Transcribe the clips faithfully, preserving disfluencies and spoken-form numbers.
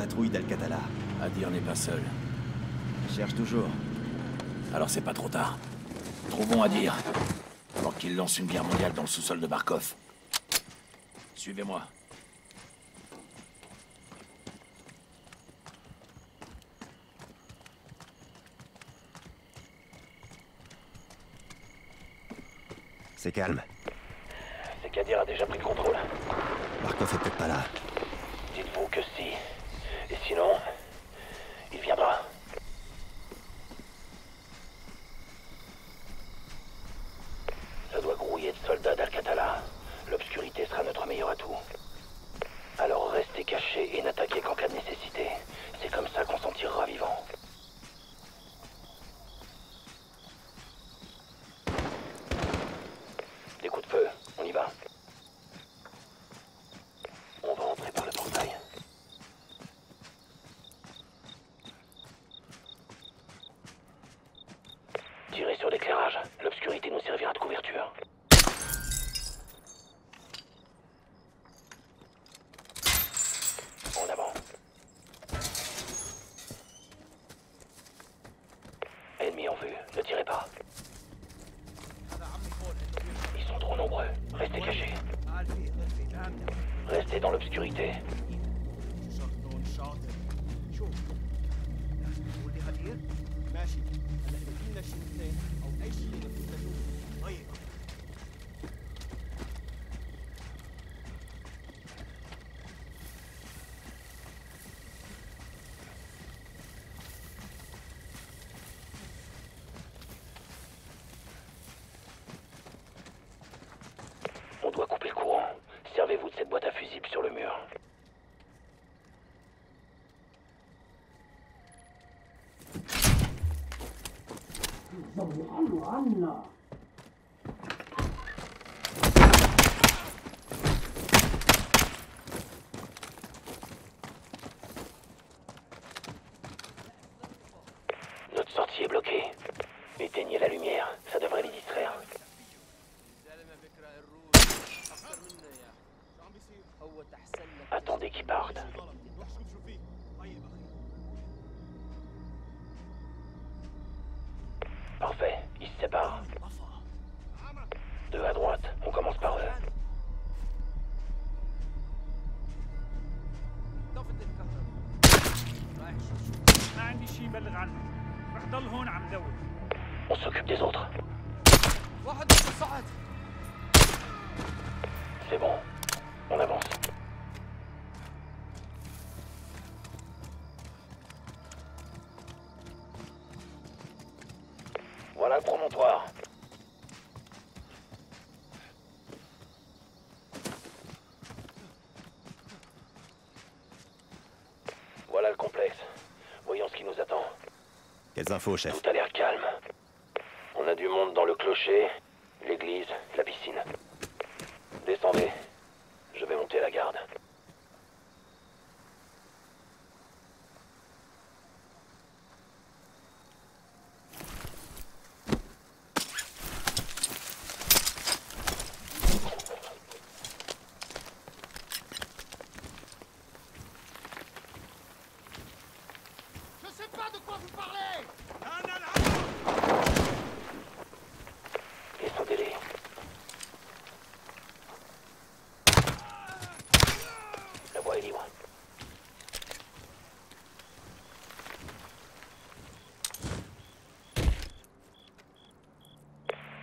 patrouille d'Alcatala. Adir n'est pas seul. Il cherche toujours. Alors c'est pas trop tard. Trouvons Adir, avant qu'il lance une guerre mondiale dans le sous-sol de Barkov. Suivez-moi. C'est calme. C'est qu'Adir a déjà pris le contrôle. Barkov est peut-être pas là. Dites-vous que si. Et sinon, il viendra. Ça doit grouiller de soldats d'Alcatala. L'obscurité sera notre meilleur atout. Alors restez cachés et n'attaquez qu'en cas de nécessité. C'est comme ça qu'on s'en tirera vivant. On doit couper le courant. Servez-vous de cette boîte à fusibles sur le mur. Notre sortie est bloquée. Éteignez la lumière, ça devrait les distraire. Attendez qu'ils partent. Parfait, ils se séparent. Deux à droite, on commence par eux. On s'occupe des autres. C'est bon, on avance. Voilà le promontoire. Voilà le complexe. Voyons ce qui nous attend. Quelles infos, chef? Tout a l'air calme. On a du monde dans le clocher, l'église, la piscine. Descendez. Je vais monter la garde.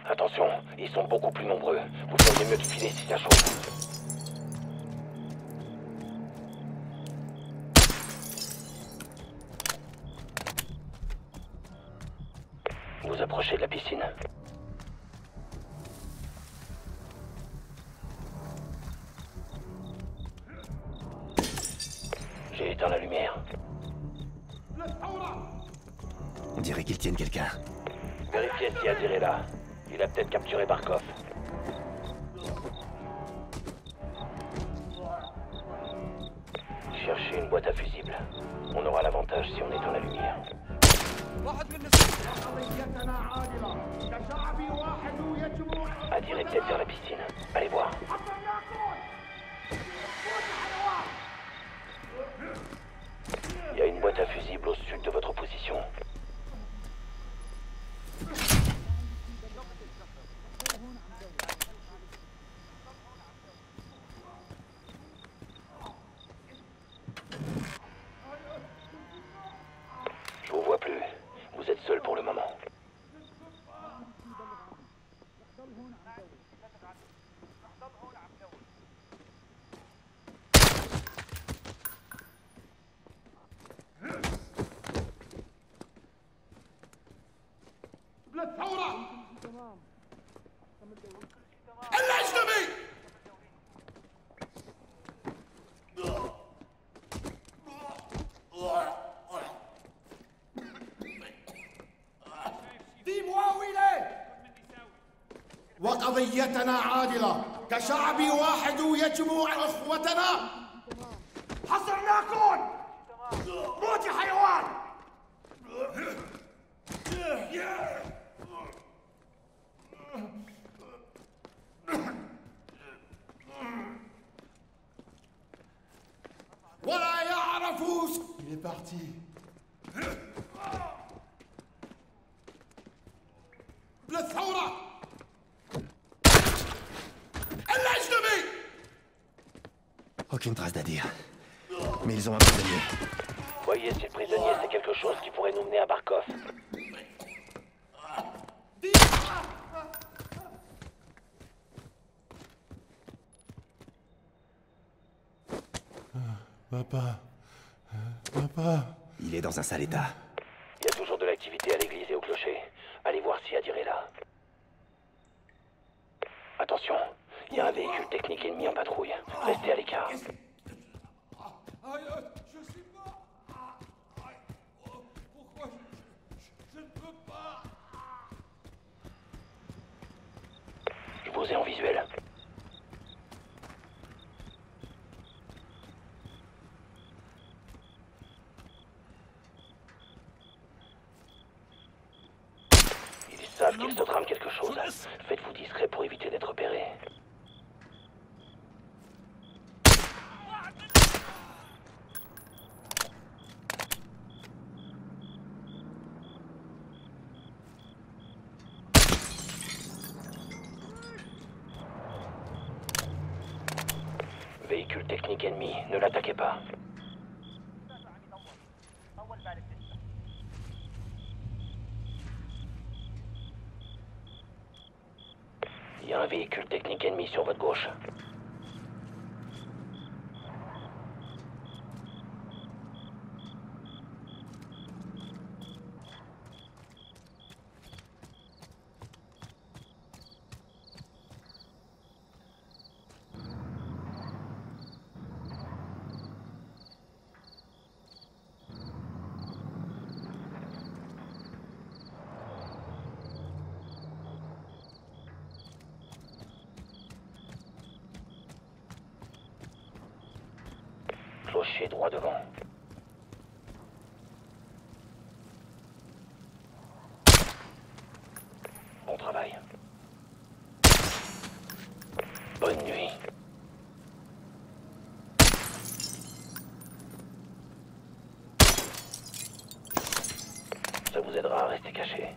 Attention, ils sont beaucoup plus nombreux. Vous feriez mieux de filer si ça chauffe. Vous approchez de la piscine. J'ai éteint la lumière. On dirait qu'ils tiennent quelqu'un. Vérifiez si Adir est là. Il a peut-être capturé Barkov. Cherchez une boîte à fusibles. On aura l'avantage si on éteint la lumière. Adir est peut-être vers la piscine. Allez voir. الثورة الأجنبي. Dis-moi où il est. وقضيتنا عادلة كشعب واحد يجمع إخوتنا. حصرناكم موت يا حيوان. ولا يعرف Il est parti. للثورة الأجنبي. Aucune trace d'Adir. Mais ils ont un prisonnier. Voyez, si le prisonnier c'est quelque chose qui pourrait nous mener à Barkov. Papa... Papa... Il est dans un sale état. Il y a toujours de l'activité à l'église et au clocher. Allez voir si Adir est là. Attention, il y a un véhicule technique ennemi en patrouille. Restez à l'écart. Je sais pas... Pourquoi je... Je ne peux pas... Je vous ai en visuel. Ils savent qu'il se trame quelque chose. Faites-vous discret pour éviter d'être repéré. Véhicule technique ennemi, ne l'attaquez pas. Il y a un véhicule technique ennemi sur votre gauche. Clocher droit devant. Bon travail. Bonne nuit. Ça vous aidera à rester caché.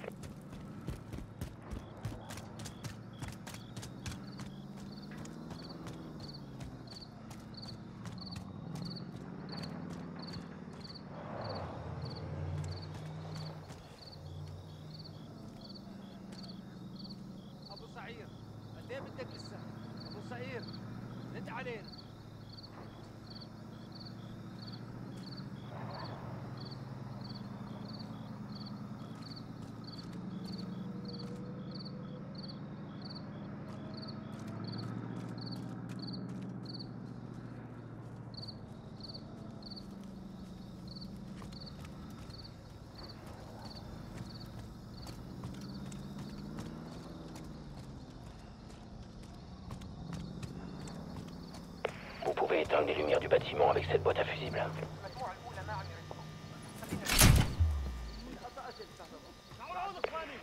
Vous pouvez éteindre les lumières du bâtiment avec cette boîte à fusibles.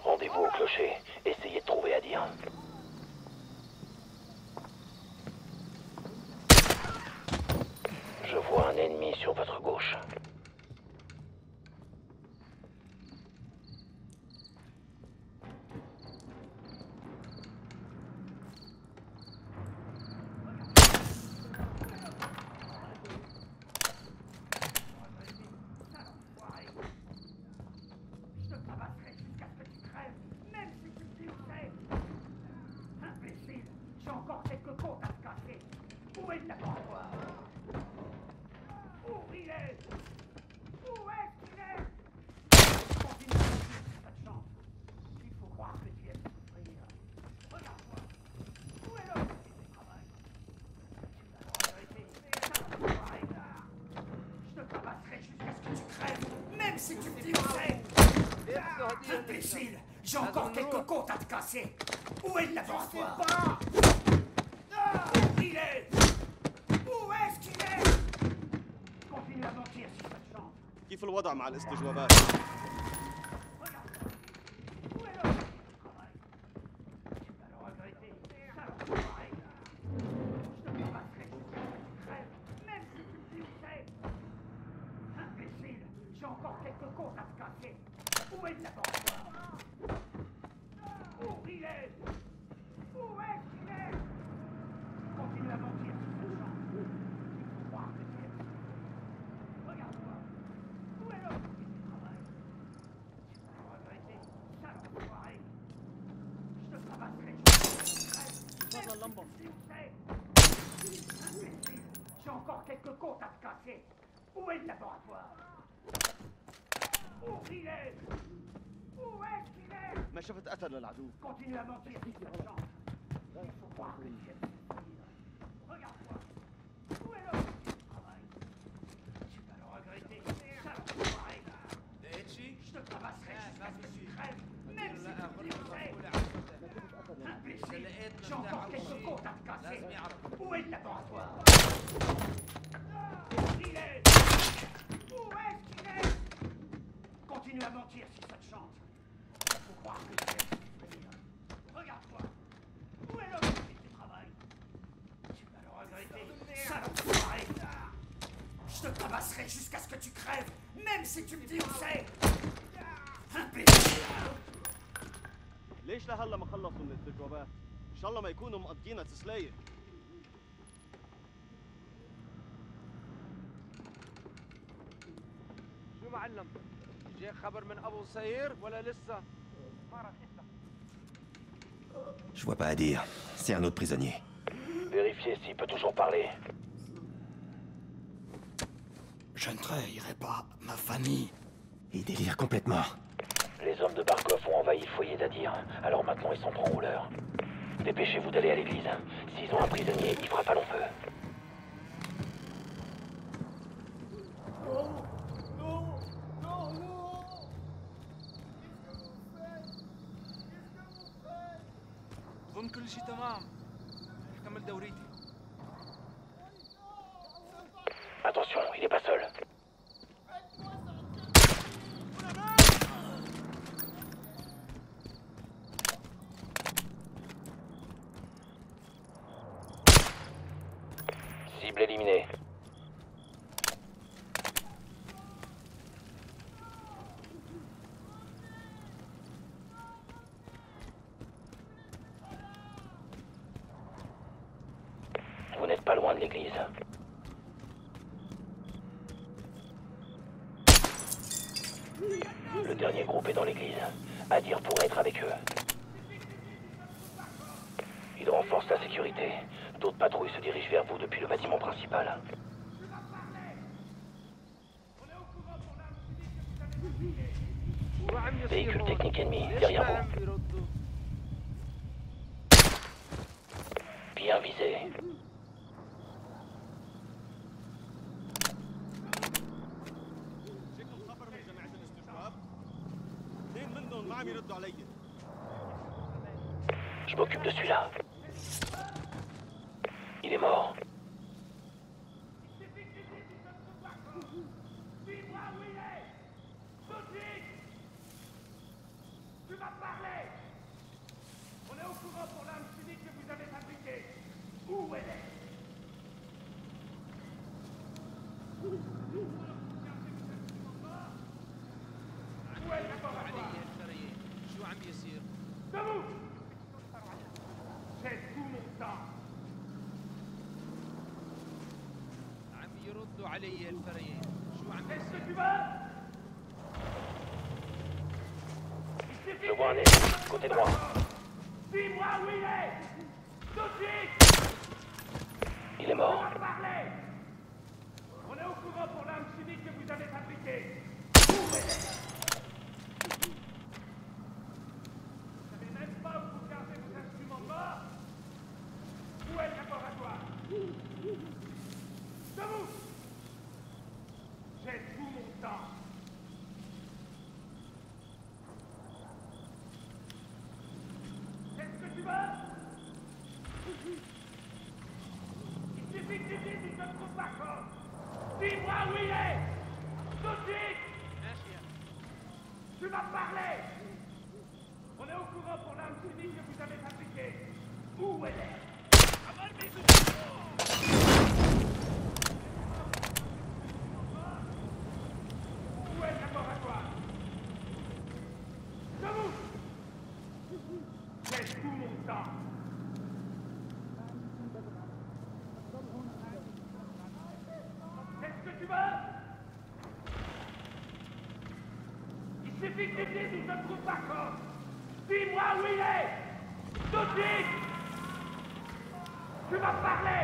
Rendez-vous au clocher. Essayez de trouver Adir. Je vois un ennemi sur votre gauche. Imbécile! J'ai encore quelques côtes à te casser! Où est le laboratoire? Je sais pas! Où il est? Où est-ce qu'il est? Continue à mentir si ça te chante. كيف الوضع مع الاستجوابات؟ Continue à mentir, c'est urgent. Il faut croire que je vais te regarde-moi. Où est l'homme qui travaille? Tu vas le regretter. Salope soirée. Je te tabasserai jusqu'à ce que tu crèves, même si tu dirais. Imbécile, j'ai encore quelques côtes à te casser. Où est le laboratoire? Où il est? Où est-ce qu'il est? Continue à mentir si ça te chante. Il faut croire que tu es. Regarde-toi. Où est l'homme qui fait du travail? Tu vas le regretter. Salope soirée. Je te tabasserai jusqu'à ce que tu crèves, même si tu me dis où c'est. Imbécile. ليش لهلا ما خلصوا من الاستجوابات؟ إن شاء الله ما يكونوا مقضينا تسلية. شو معلم؟ جاي خبر من أبو صهير ولا لسه؟ ما رح تسلم. Je vois pas Adir. C'est un autre prisonnier. Vérifiez s'il peut toujours parler. Je ne trahirai pas ma famille. Il délire complètement. Les hommes de Barkov ont envahi le foyer d'Adir, alors maintenant ils sont en rouleur. Dépêchez-vous d'aller à l'église. S'ils ont un prisonnier, ils frappent à long feu. Attention, il n'est pas seul. Cible éliminée. Véhicule technique ennemi, derrière vous. Bien visé. Je m'occupe de celui-là. Il est mort. Je vois un ennemi, côté droit. Dis-moi où il est! Tout de suite! Il est mort. On est au courant pour l'arme chimique que vous avez fabriquée. Vous savez même pas où vous gardez vos instruments morts? Où est le laboratoire? Debout! J'ai tout mon temps. Il suffit que tu dises si je ne trouve pas compte. Dis-moi où il est. Tout de suite. Bien sûr. Tu m'as parlé. On est au courant pour l'arme chimique que vous avez fabriquée. Où elle est? Avant de mes ouvriers. Dis-moi où il est! Tout de suite! Tu m'as parlé!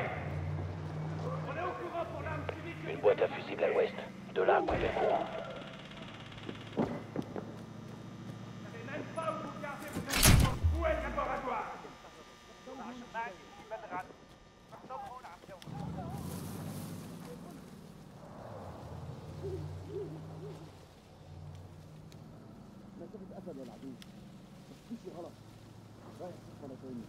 On est au courant pour l'arme chimique. Une boîte à fusibles à l'ouest. De là, après le courant. Vous savez même pas où vous gardez vos instruments. Où est le laboratoire? أسد العظيم بس في شيء غلط رايح ولا تاني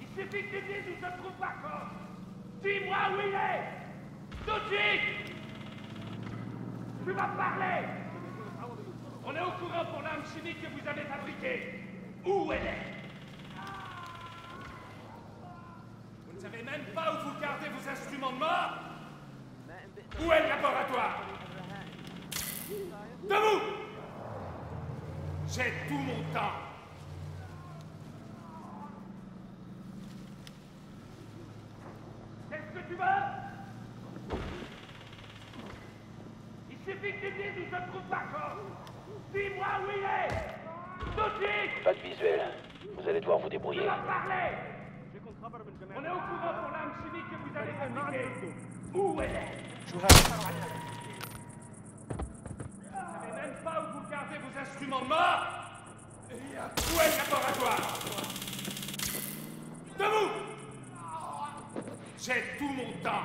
Il suffit que tu dises où se trouve Barkov. Dis-moi où il est. Tout de suite. Tu m'as parlé. On est au courant pour l'arme chimique que vous avez fabriquée. Où elle est? Vous ne savez même pas où vous gardez vos instruments de mort? Où est le laboratoire? Debout! J'ai tout mon temps. Qu'est-ce que tu veux? Il suffit que tu dises où se trouve Barkov. Dis-moi où il est! Tout de suite! Pas de visuel. Vous allez devoir vous débrouiller. Tu vas parler! On est au courant pour l'arme chimique que vous allez fabriquer. Où elle est? Vous ne savez même pas où vous gardez vos instruments morts. Où est le laboratoire? Debout! J'ai tout mon temps.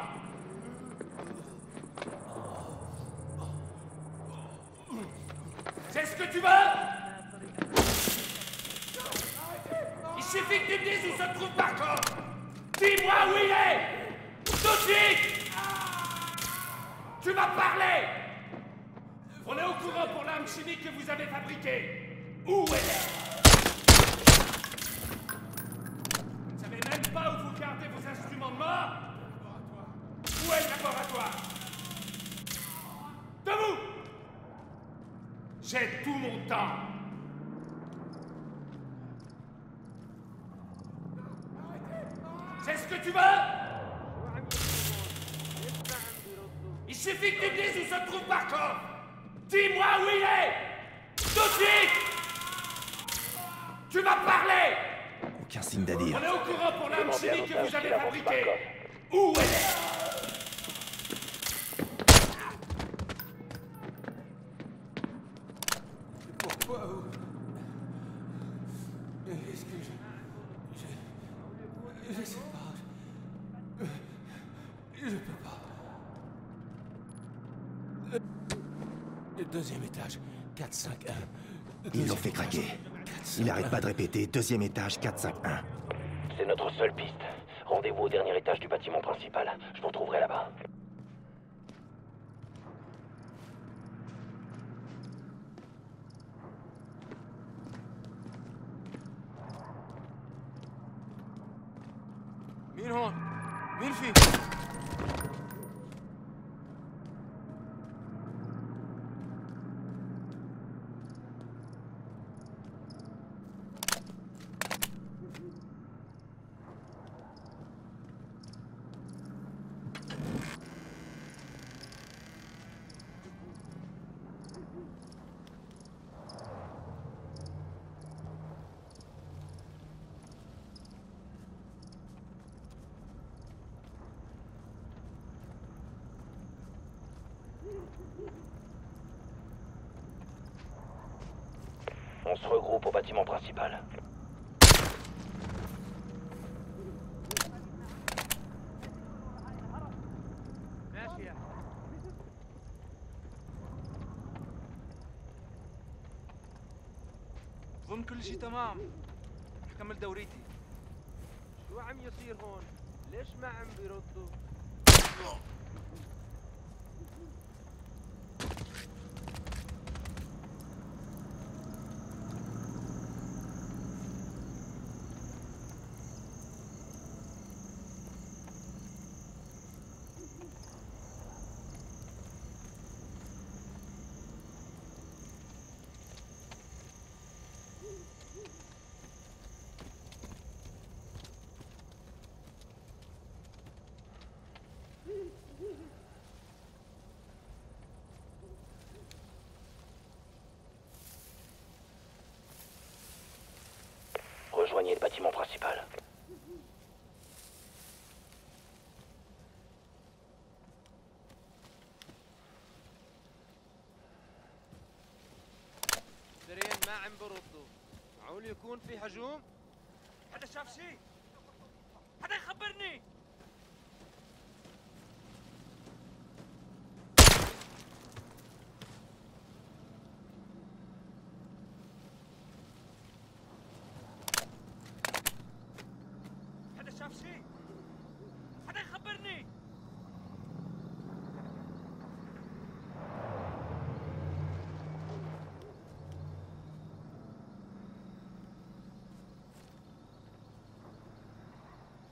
C'est ce que tu veux? Il suffit que tu me dises où se trouve Barkov. Dis-moi où il est! Tout de suite! Tu m'as parlé! On est au courant pour l'arme chimique que vous avez fabriquée. Où elle est? Vous ne savez même pas où vous gardez vos instruments de mort? Où est le laboratoire? Debout! J'ai tout mon temps. C'est ce que tu veux? Il suffit que tu dises où se trouve Barkov. Dis-moi où il est! Tout de suite! Tu m'as parlé! Aucun signe d'Adir. On est au courant pour l'arme chimique que vous avez fabriquée. Où elle est? Pourquoi vous... Est-ce que je... Je sais pas. Je, je peux pas. Le deuxième étage, quatre cinq un. Ils l'ont fait craquer. Il n'arrête pas de répéter, deuxième étage, quatre cinq un. C'est notre seule piste. Rendez-vous au dernier étage du bâtiment principal. Je vous retrouverai là-bas. مين هون؟ مين في؟ On se regroupe au bâtiment principal. أظن كل شيء تمام، أكمل دوريتي. شو عم يصير هون؟ ليش ما عم بيردوا؟ Rejoignez le bâtiment principal. سرين ما عم بردوا، معقول يكون في هجوم؟ حدا شاف شيء؟ حدا يخبرني!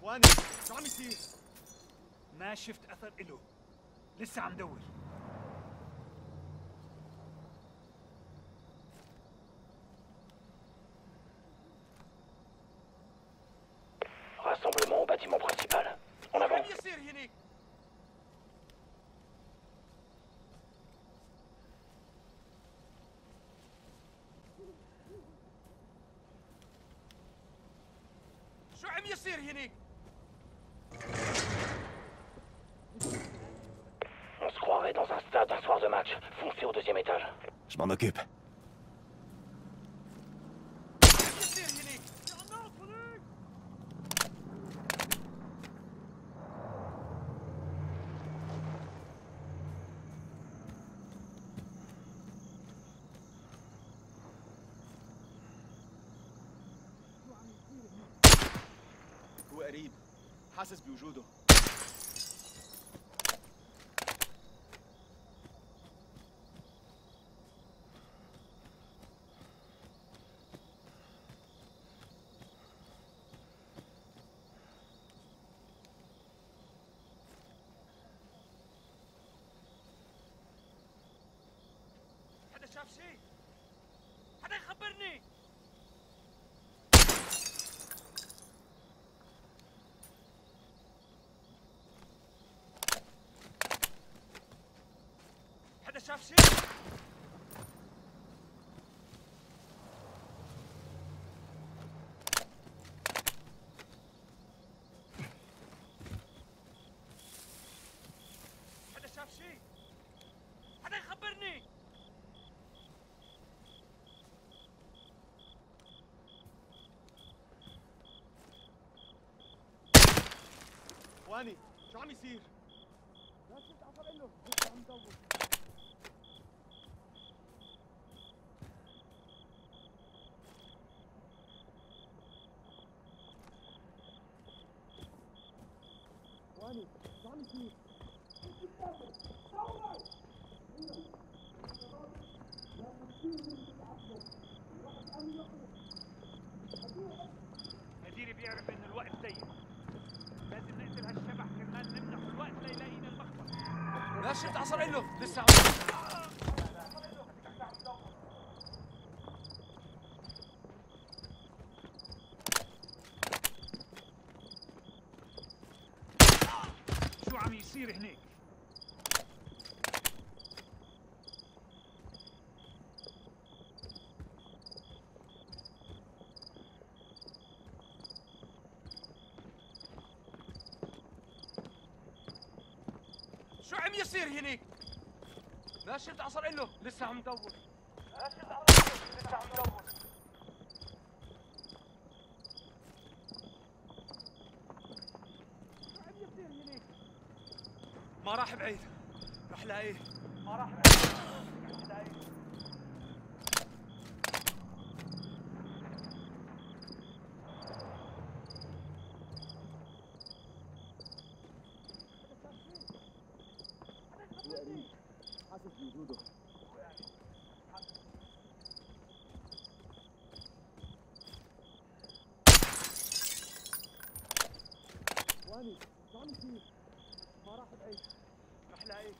اخواني شو عم يصير؟ ما شفت اثر إله، لسه عم دور. Rassemblement au bâtiment principal. On avance. شو عم يصير هنيك؟ شو عم يصير هنيك؟ Foncez au deuxième étage. Je m'en occupe. هو قريب، حاسس بوجوده. شاف شيء؟ حدا يخبرني! حدا شاف شيء؟ حدا شاف شيء؟ حدا يخبرني! واني شو عم يصير؟ ما شفت اثر اله، لسه عم دور. واني شو عم يصير؟ مديري بيعرف انه الوقت سيء. لازم نقتل هالشبح كرمال نمنح الوقت ليلاقينا المخبز. ما شفت عصر اله، لسه عم شو عم يصير هنيك؟ شو عم يصير هنيك؟ ما شفت عصر اله، لسه عم دور. ما شفت عصر اله، لسه عم دور. شو عم يصير هنيك؟ ما راح بعيد، رح لاقيه. ما راح بعيد، رح لاقيه. واني واني كيف ما راح بعيش احلى عيش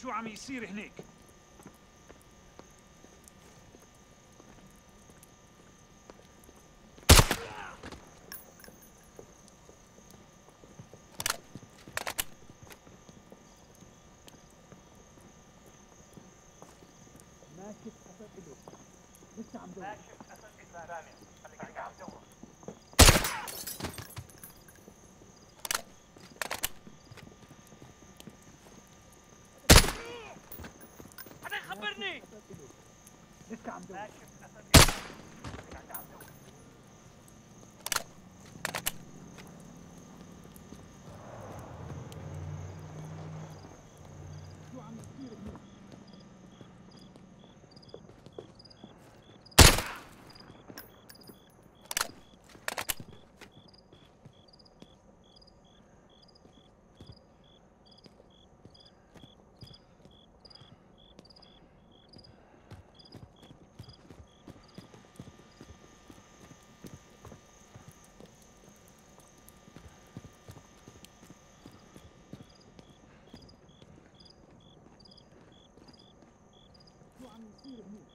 شو عم يصير هناك؟ ما شفت أثر إله، لسه عم دور. ما شفت أثر إلا رامي، خليك عم دور. لسه عم دور شو عم يصير هناك؟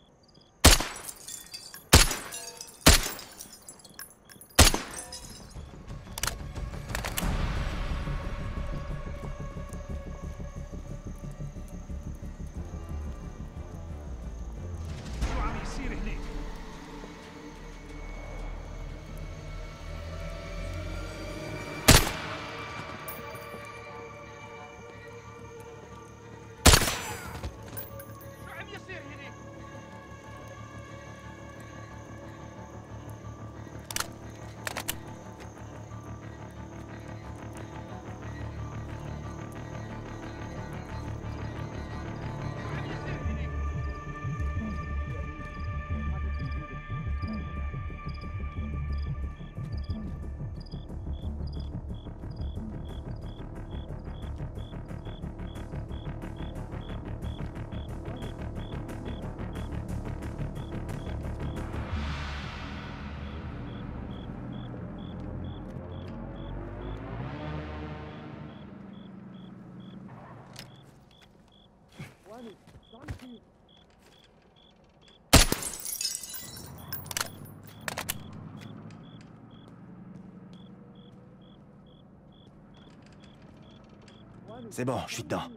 C'est bon, je suis dedans.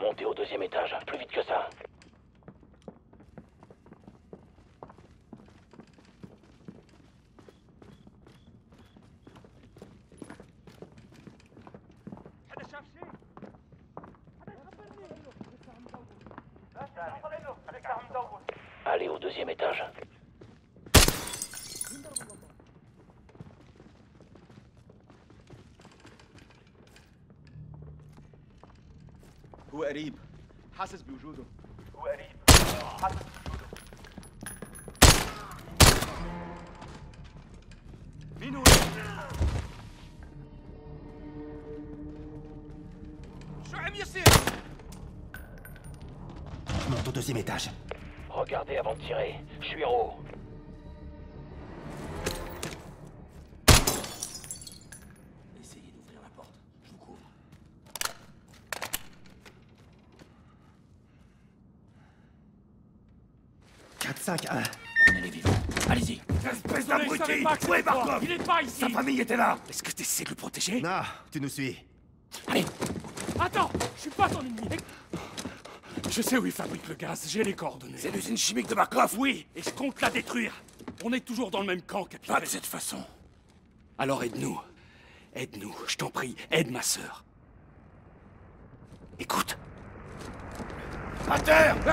Montez au deuxième étage, plus vite que ça. Allez au deuxième étage. هو قريب حاسس بوجوده هو قريب حاسس بوجوده مين هو؟ شو عم يصير؟ Monte au deuxième étage. Regardez avant de tirer, je suis en haut. quatre cinq un. Prenez-les vivants. Allez-y. Espèce d'abruti! Où est Barkov? Il est pas ici! Sa famille était là! Est-ce que t'essaies de le protéger? Non, tu nous suis. Allez! Attends! Je suis pas ton ennemi! Je sais où il fabrique le gaz, j'ai les coordonnées. C'est l'usine chimique de Barkov? Oui, et je compte la détruire. On est toujours dans le même camp, capitaine. Pas de cette façon. Alors aide-nous. Aide-nous, je t'en prie. Aide ma sœur. Écoute. À terre! Les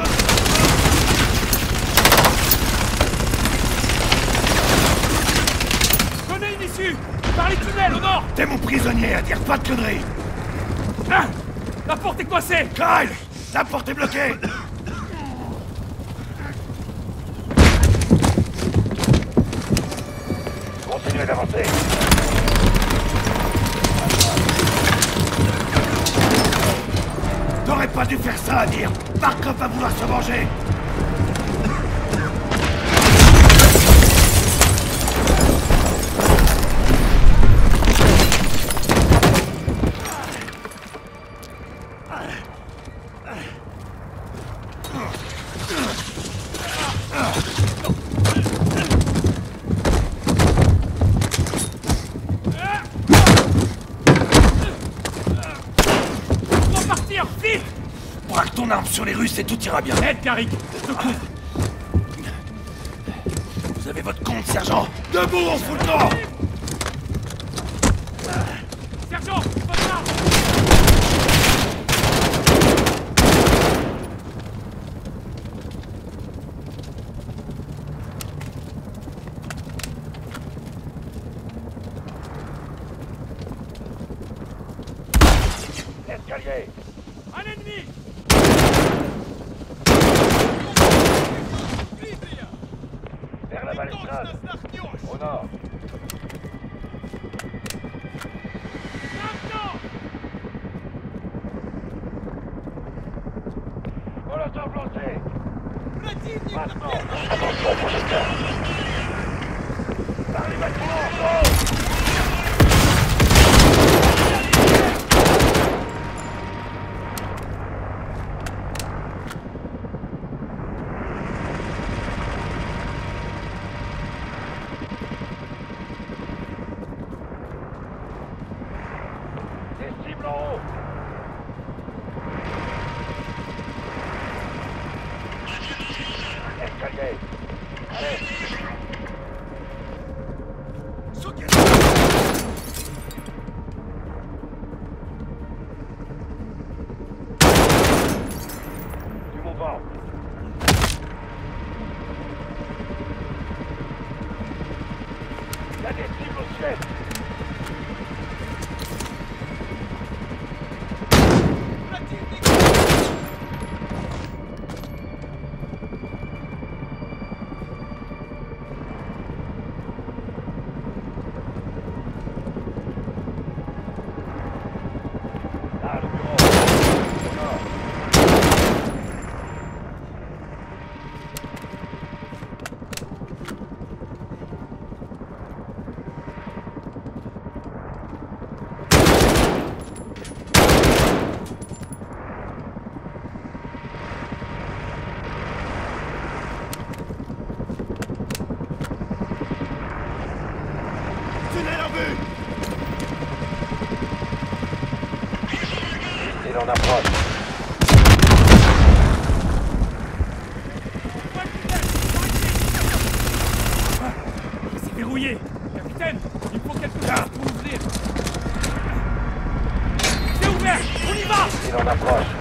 autres... Venez d'ici! Par les tunnels, au nord! T'es mon prisonnier, Adir, pas de conneries! Ah, la porte est coincée! Kyle! La porte est bloquée! Continuez d'avancer! T'aurais pas dû faire ça, Adir! Barkov va vouloir se venger! Sur les Russes et tout ira bien. Aide, Garrick. Vous avez votre compte, sergent. Debout, on fout le camp. Sergent, votre arme. L'escalier. Un ennemi. Au nord. Molotov lancé. Maintenant. Attention, projecteur. Par les bâtiments. On approche. C'est verrouillé. Capitaine, il faut quelque chose pour ouvrir. C'est ouvert. On y va. Il en approche.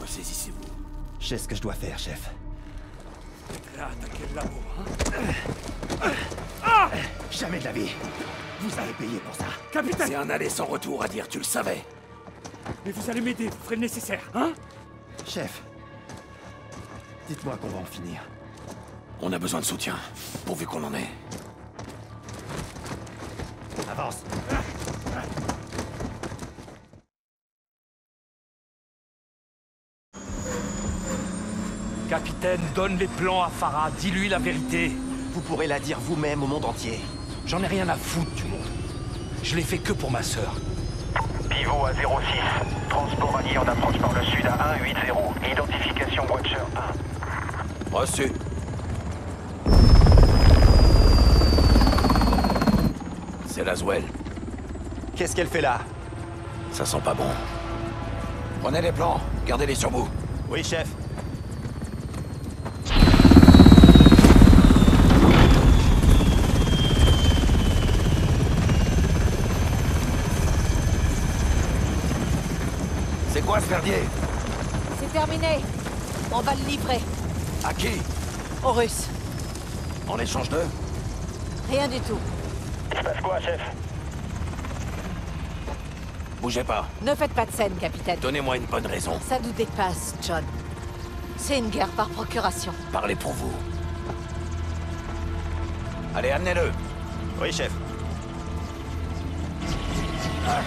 Ressaisissez-vous. Je sais ce que je dois faire, chef. Là, attaquez le labo, hein? Ah! Jamais de la vie. Vous allez payer pour ça. Capitaine! C'est un aller sans retour, Adir, tu le savais. Mais vous allez m'aider, vous ferez le nécessaire, hein? Chef, dites-moi qu'on va en finir. On a besoin de soutien, pourvu qu'on en ait. Avance. Ah! Capitaine, donne les plans à Farah, dis-lui la vérité. Vous pourrez la dire vous-même au monde entier. J'en ai rien à foutre du monde. Je l'ai fait que pour ma sœur. Pivot à zéro six. Transport allié en approche par le sud à un huit zéro. Identification Watcher un. Reçu. C'est la Zouel. Qu'est-ce qu'elle fait là? Ça sent pas bon. Prenez les plans, gardez-les sur vous. Oui, chef. C'est quoi ce merdier? C'est terminé. On va le livrer. À qui? Aux Russes. En échange d'eux? Rien du tout. Il se passe quoi, chef? Bougez pas. Ne faites pas de scène, capitaine. Donnez-moi une bonne raison. Ça nous dépasse, John. C'est une guerre par procuration. Parlez pour vous. Allez, amenez-le. Oui, chef. Ah.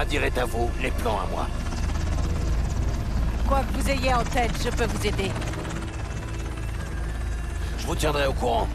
Adir est à vous, les plans à moi. Quoi que vous ayez en tête, je peux vous aider. Je vous tiendrai au courant.